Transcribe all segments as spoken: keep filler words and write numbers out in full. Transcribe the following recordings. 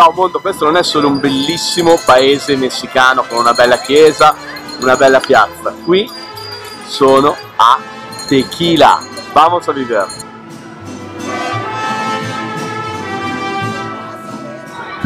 Ciao mondo, questo non è solo un bellissimo paese messicano con una bella chiesa, una bella piazza. Qui sono a Tequila. Vamos a vivere!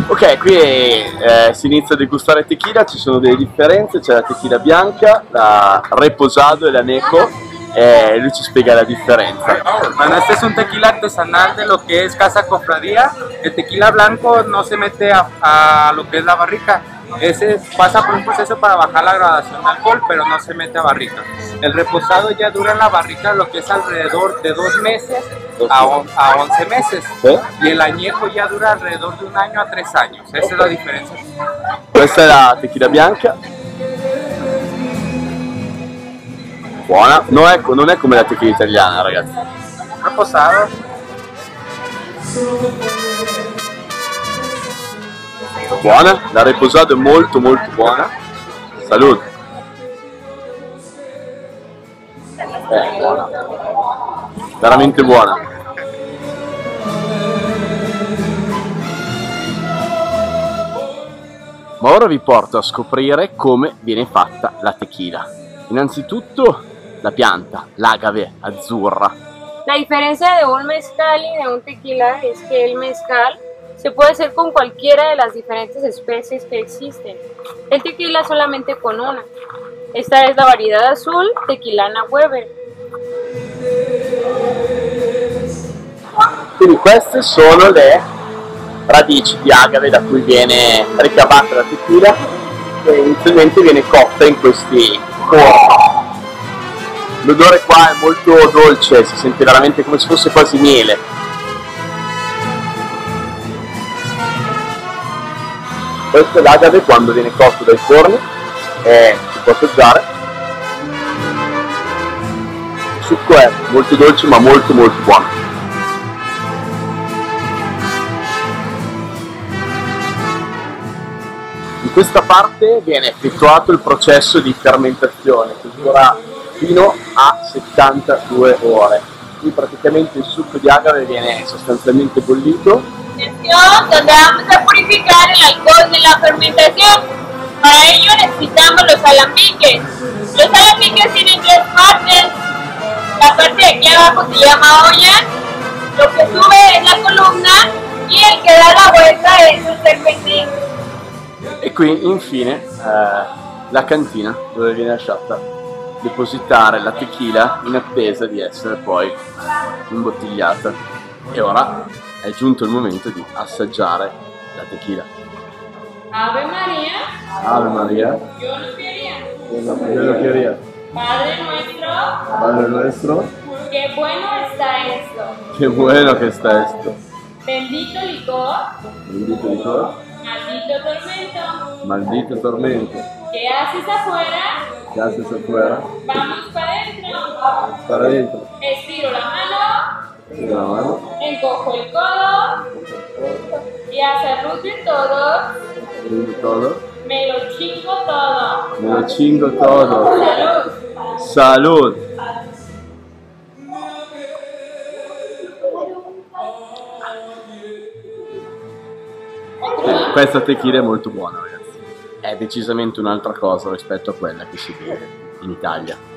Ok, qui eh, si inizia a degustare tequila, ci sono delle differenze, c'è la tequila bianca, la reposado e la neco. Eh, lui ci spiega la diferencia. Bueno, este es un tequila artesanal de lo que es casa cofradía. El tequila blanco no se mete a, a lo que es la barrica. Ese pasa por un proceso para bajar la gradación de alcohol, pero no se mete a barrica. El reposado ya dura en la barrica lo que es alrededor de dos meses a, on, a once meses. ¿Eh? Y el añejo ya dura alrededor de un año a tres años. Esa es la diferencia. Esta es la tequila bianca. Buona, non è, non è come la tequila italiana, ragazzi. Reposata. Buona, la reposata è molto molto buona. Salute. È buona. Veramente buona. Ma ora vi porto a scoprire come viene fatta la tequila. Innanzitutto la pianta, l'agave azzurra. La diferencia de un mezcal y de un tequila es que el mezcal se puede hacer con cualquiera de las diferentes especies que existen. El tequila solamente con una. Esta es la variedad azul, tequilana weber. Quindi queste sono le radici di agave da cui viene ricavata la tequila, che inizialmente viene cotta in questi forni. L'odore qua è molto dolce, si sente veramente come se fosse quasi miele. Questo è l'agave quando viene cotto dai forni e si può assaggiare. Il succo è molto dolce ma molto molto buono. In questa parte viene effettuato il processo di fermentazione che dura fino a settantadue ore. Qui praticamente il succo di agave viene sostanzialmente bollito. Donde vamos a purificar el alcohol de la fermentación. Para ello necesitamos los alambiques. Los alambiques tienen tres partes. La parte de aquí abajo se llama olla. Lo que sube es la columna y el que da la vuelta es el serpentín. E qui infine eh, la cantina dove viene lasciata depositare la tequila in attesa di essere poi imbottigliata. E ora è giunto il momento di assaggiare la tequila. Ave Maria. Ave Maria. Io lo quería. Io lo quería. Padre nuestro. Padre nuestro. Che bueno está esto. Che bueno che sta esto. Bendito licor. Bendito licor. Maldito tormento. Maldito tormento. Che haces afuera? ¿Qué haces afuera? Vamos para adentro. Vamos para adentro. Estiro la mano. Estiro la mano. Encojo el codo. Y hacia el todo. todo. Me lo chingo todo. Me lo chingo todo. Salud. Salud. Eh, questa tequila è molto buona, ragazzi. È decisamente un'altra cosa rispetto a quella che si vede in Italia.